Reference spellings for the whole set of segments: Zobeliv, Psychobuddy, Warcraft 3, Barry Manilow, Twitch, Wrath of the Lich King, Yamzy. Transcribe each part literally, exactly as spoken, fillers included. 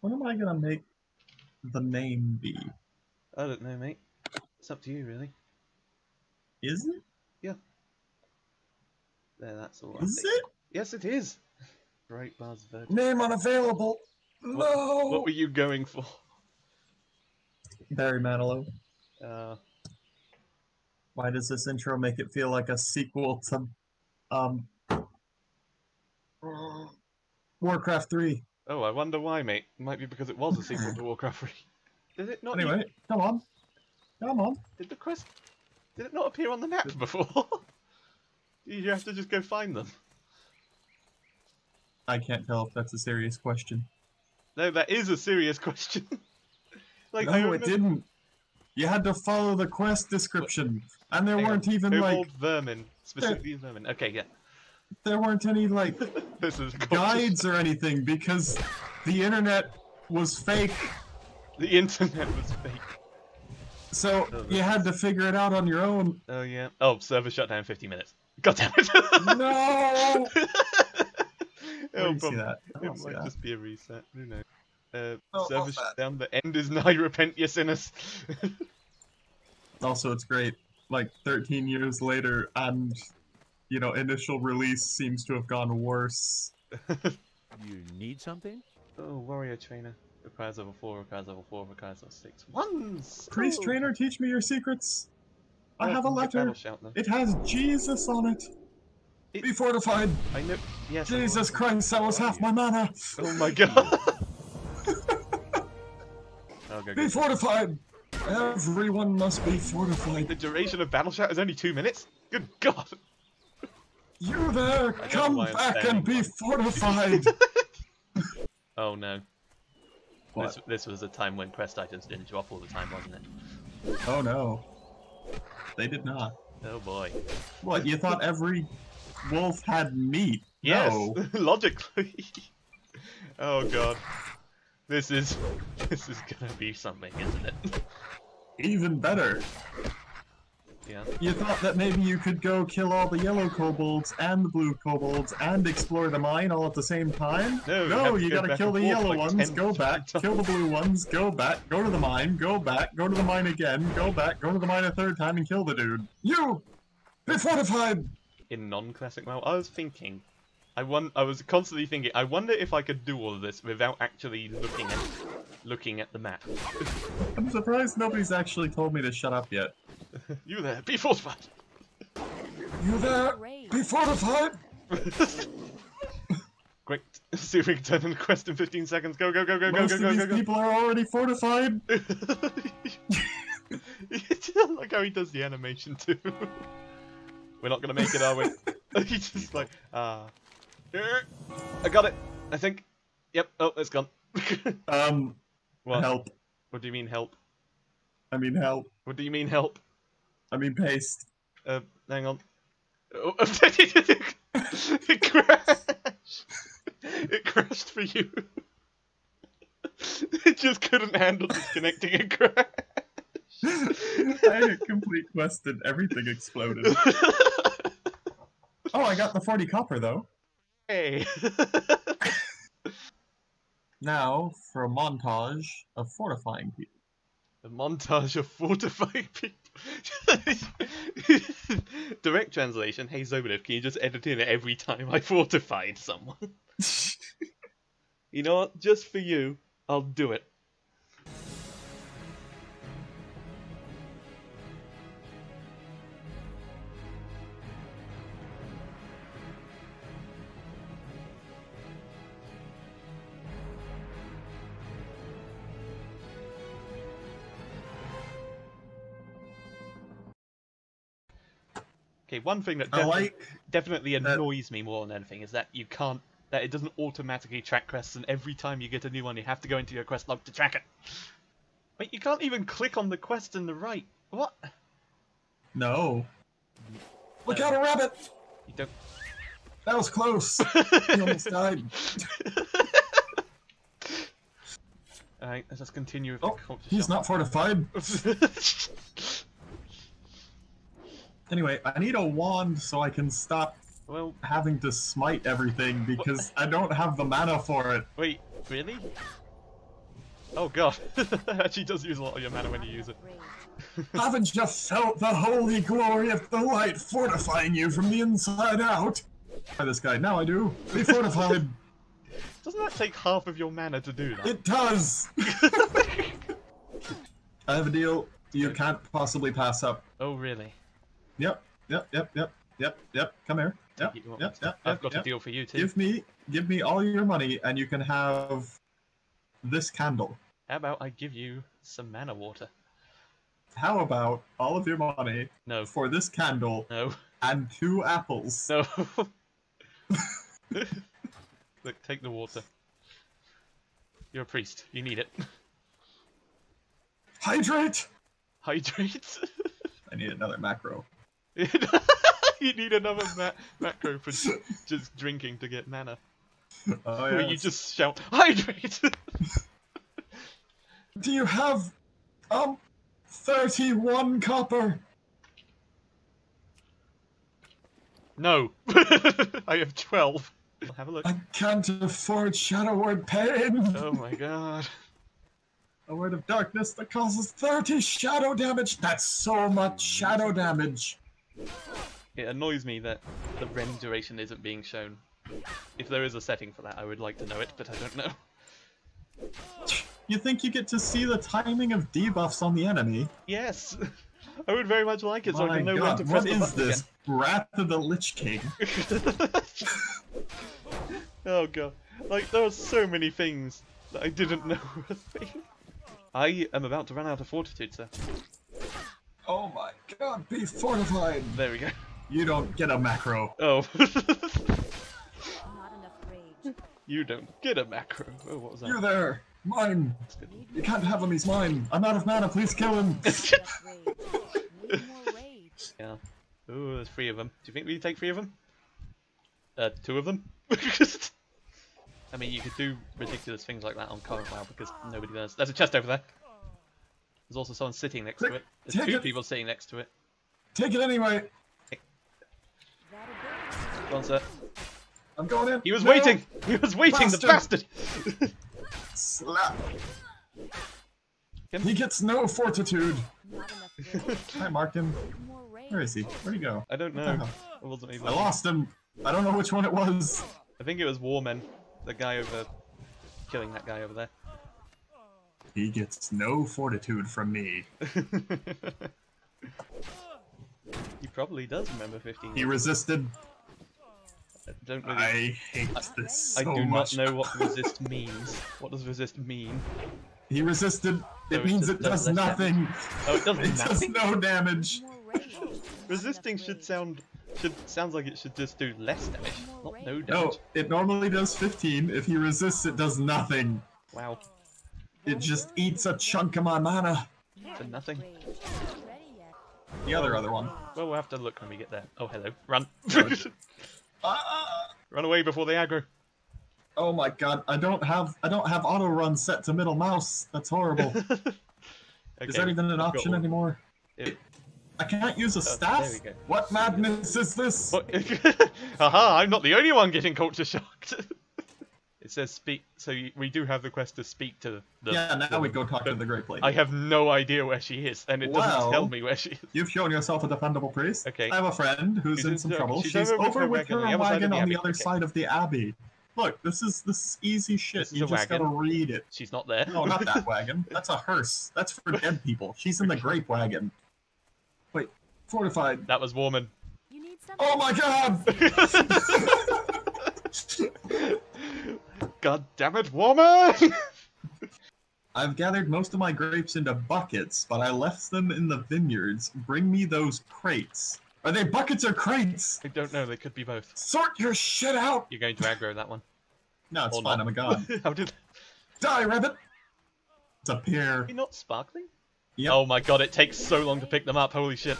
What am I gonna make the name be? I don't know, mate. It's up to you, really. Is it? Yeah. There, that's all. Is it? Yes, it is. Great bars of virgin. Name unavailable. No. What, what were you going for? Barry Manilow. Uh. Why does this intro make it feel like a sequel to, um, Warcraft three? Oh, I wonder why, mate. It might be because it was a sequel to Warcraft three. Did it not? Anyway, even... come on, come on. Did the quest? Did it not appear on the map before? Did you have to just go find them? I can't tell if that's a serious question. No, that is a serious question. Like, no, I remember... it didn't. You had to follow the quest description, what? and there Hang weren't on. even Old like vermin, specifically there... vermin. Okay, yeah. There weren't any like this is guides or anything because the internet was fake. The internet was fake. So oh, you had to figure it out on your own. Oh yeah. Oh, server shut down fifty minutes. God damn it! No. Oh, see that? It might see just that. be a reset. Who knows? Uh, oh, server shut down. The end is nigh. Repent, ye sinners. Also, it's great. Like thirteen years later, and. You know, initial release seems to have gone worse. You need something? Oh, warrior trainer. Requires level four, requires level four, requires level six. Ones! Priest oh. trainer, teach me your secrets. I, I have a letter. Shout, it has Jesus on it. it. Be fortified. I know. Yes. Jesus I Christ, that was half you? my mana. Oh my god. oh, go, be go, fortified. Go. Everyone must be fortified. The duration of battle shout is only two minutes? Good god. You there! Come back and be fortified! Oh no. This, this was a time when quest items didn't drop all the time, wasn't it? Oh no. They did not. Oh boy. What, you thought every wolf had meat? Yes, no. Logically. Oh god. This is... This is gonna be something, isn't it? Even better. Yeah. You thought that maybe you could go kill all the yellow kobolds and the blue kobolds and explore the mine all at the same time? No, no you, you go gotta kill the yellow like ones, go back, times. kill the blue ones, go back, go to the mine, go back, go to the mine again, go back, go to the mine a third time and kill the dude. You! Be fortified! In non-classic mode, I was thinking, I won I was constantly thinking, I wonder if I could do all of this without actually looking at, looking at the map. I'm surprised nobody's actually told me to shut up yet. You there, be fortified! You there, be fortified! Great. Searing turn in the quest in fifteen seconds. Go, go, go, go, Most go, go, of go, these go, people go. are already fortified! I like how he does the animation too. We're not gonna make it, are we? He's just like, ah. Uh, I got it, I think. Yep, oh, it's gone. um, what? Help. What do you mean, help? I mean, help. What do you mean, help? I mean, paste. Uh, hang on. Oh, it crashed! It crashed for you. It just couldn't handle disconnecting, it crashed. I had a complete quest and everything exploded. Oh, I got the forty copper, though. Hey! Now, for a montage of fortifying people. A montage of fortified people. Direct translation, hey Zobeliv, can you just edit in every time I fortified someone? You know what? Just for you, I'll do it. Okay, one thing that definitely, like definitely annoys that... me more than anything is that you can't, that it doesn't automatically track quests, and every time you get a new one, you have to go into your quest log to track it. Wait, you can't even click on the quest in the right. What? No. Look no. out, a rabbit! You don't. That was close. You almost died. All right, let's just continue. With oh, the he's shot. not fortified. Anyway, I need a wand so I can stop well, having to smite everything because what? I don't have the mana for it. Wait, really? Oh god, that actually does use a lot of your mana when you use it. Haven't just felt the holy glory of the light fortifying you from the inside out? Try this guy, now I do. Be fortified. Doesn't that take half of your mana to do that? It does! I have a deal. You can't possibly pass up. Oh really? Yep, yep, yep, yep, yep, yep, come here. Yep, yep, yep, yep, I've got yep. a deal for you too. Give me, give me all your money and you can have this candle. How about I give you some mana water? How about all of your money no. for this candle no. and two apples? No. Look, take the water. You're a priest. You need it. Hydrate! Hydrate? I need another macro. You need another ma macro for just drinking to get mana. Oh, yes. Where you just shout, hydrate! Do you have, um, thirty-one copper? No. I have twelve. Have a look. I can't afford Shadow Word pain. Oh my god. A word of darkness that causes thirty shadow damage. That's so much shadow damage. It annoys me that the rend duration isn't being shown. If there is a setting for that, I would like to know it, but I don't know. You think you get to see the timing of debuffs on the enemy? Yes! I would very much like it, so My I can know God, when to press what the is this? Again. Wrath of the Lich King. Oh god. Like, there are so many things that I didn't know were a thing. I am about to run out of fortitude, sir. Oh my god, be fortified! There we go. You don't get a macro. Oh. You don't get a macro. Oh, what was that? You're there! Mine! You can't have him, he's mine! I'm out of mana, please kill him! Yeah. Ooh, there's three of them. Do you think we take three of them? Uh, two of them? I mean, you could do ridiculous things like that on Coromwell because nobody does. There's a chest over there. There's also someone sitting next Click, to it. There's two it. people sitting next to it. Take it anyway! Go on, sir. I'm going in. He was no. waiting! He was waiting, bastard. the bastard! Slap! Him? He gets no fortitude! I marked him. Where is he? Where'd he go? I don't know. Oh. I, wasn't even I lost him! I don't know which one it was! I think it was Warmen. The guy over... killing that guy over there. He gets no fortitude from me. He probably does remember fifteen years. He resisted. I, don't really... I hate I, this I so do much. not know what resist means. What does resist mean? He resisted. It no, means it does, it does nothing. Oh, it doesn't. It nothing. does no damage. Resisting should sound should sounds like it should just do less damage, not no damage. No, it normally does fifteen. If he resists, it does nothing. Wow. It just eats a chunk of my mana. For nothing. The other other one. Well, we'll have to look when we get there. Oh, hello. Run. Uh, run away before they aggro. Oh my god, I don't have I don't have auto run set to middle mouse. That's horrible. Okay, is that even an I've option anymore? It, I can't use a oh, staff? What madness is this? Haha, I'm not the only one getting culture shocked. It says speak, so we do have the quest to speak to the... Yeah, now woman, we go talk to the Great Lady. I have no idea where she is, and it well, doesn't tell me where she is. You've shown yourself a defendable priest. Okay. I have a friend who's, who's in some trouble. She's, she's over, over with her, her wagon on the other side of the abbey. Look, this is this is easy shit. This you just wagon. gotta read it. She's not there. No, not that wagon. That's a hearse. That's for dead people. She's in the grape wagon. Wait, fortified. That was Warman. You need something. Oh my god! God damn it, woman! I've gathered most of my grapes into buckets, but I left them in the vineyards. Bring me those crates. Are they buckets or crates? I don't know, they could be both. Sort your shit out! You're going to aggro that one. No, it's or fine, not. I'm a god. How did... Die, rabbit! It's up here. Are you not sparkling? Yep. Oh my god, it takes so long to pick them up, holy shit.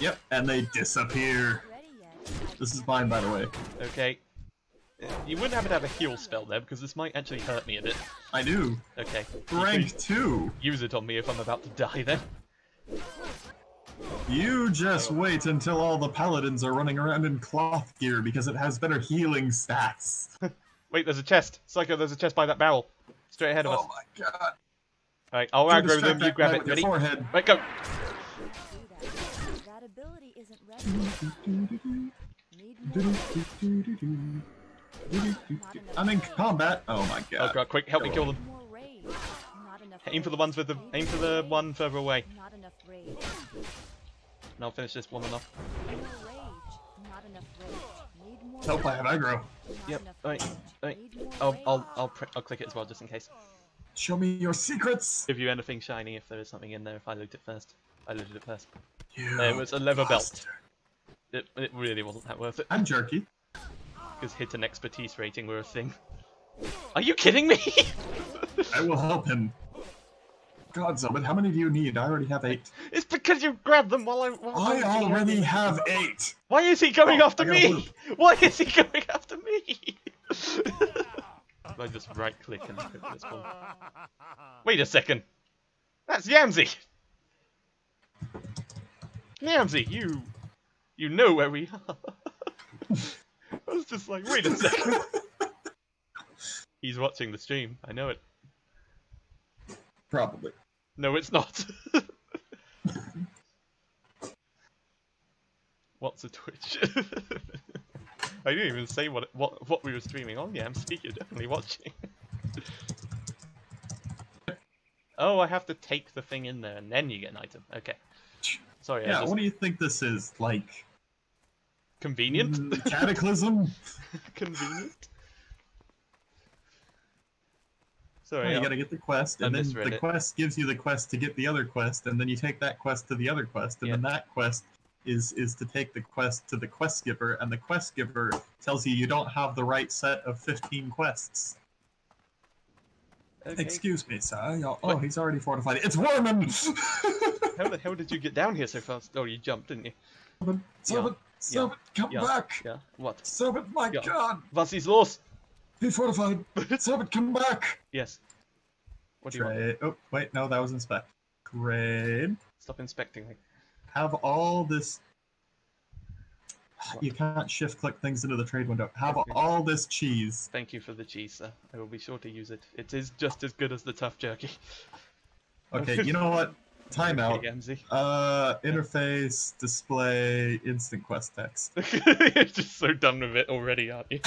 Yep, and they disappear. This is mine, by the way. Okay. You wouldn't have to have a heal spell there, because this might actually hurt me a bit. I do. Okay. Rank two! Use it on me if I'm about to die then. You just oh. wait until all the paladins are running around in cloth gear, because it has better healing stats. Wait, there's a chest! Psycho, there's a chest by that barrel! Straight ahead of oh us. Oh my god. Alright, I'll grab them, you grab it. Ready? Right, go! That ability isn't ready. I'm in combat! Oh my god. Oh god, quick, help me kill them. Aim for the ones with the aim for the one further away. And I'll finish this one enough. Help, I have aggro. Yep, alright, alright. I'll, I'll, I'll, I'll click it as well, just in case. Show me your secrets! Give you anything shiny if there is something in there, if I looked at first. I looked at it first. You uh, it was a leather belt. It, it really wasn't that worth it. I'm jerky. Because hit and expertise rating were a thing. Are you kidding me? I will help him. God, Zobeliv, how many do you need? I already have eight. It's because you grabbed them while I'm... While I I'm already here. have eight! Why is he going oh, after me? Loop. Why is he going after me? I just right click and click this one. Wait a second! That's Yamzy! Yamzy, you... You know where we are. I was just like, wait a second. He's watching the stream, I know it. Probably. No, it's not. What's a Twitch? I didn't even say what it, what what we were streaming on. Yeah, I'm you're definitely watching. Oh, I have to take the thing in there and then you get an item. Okay. Sorry. Yeah. I just... What do you think this is? Like convenient? Mm, cataclysm. Convenient. Sorry, no, you gotta get the quest, and then the quest gives you the quest to get the other quest, and then you take that quest to the other quest, and yep. then that quest is is to take the quest to the quest giver, and the quest giver tells you you don't have the right set of fifteen quests. Okay. Excuse me, sir. You're, oh, he's already fortified. It's Worman! How the hell did you get down here so fast? Oh, you jumped, didn't you? Sobit, Sobit, yeah. Sobit, yeah. come yeah. back! Yeah. What? Sobit, my yeah. god! Was ist los? Be fortified! Sobit, come back! Yes. What do Trade. you want? Oh, wait, no, that was inspect. Great. Stop inspecting me. Have all this... What? You can't shift-click things into the trade window. Have okay. all this cheese. Thank you for the cheese, sir. I will be sure to use it. It is just as good as the tough jerky. Okay, you know what? Timeout. Okay, uh, interface, display, instant quest text. You're just so done with it already, aren't you?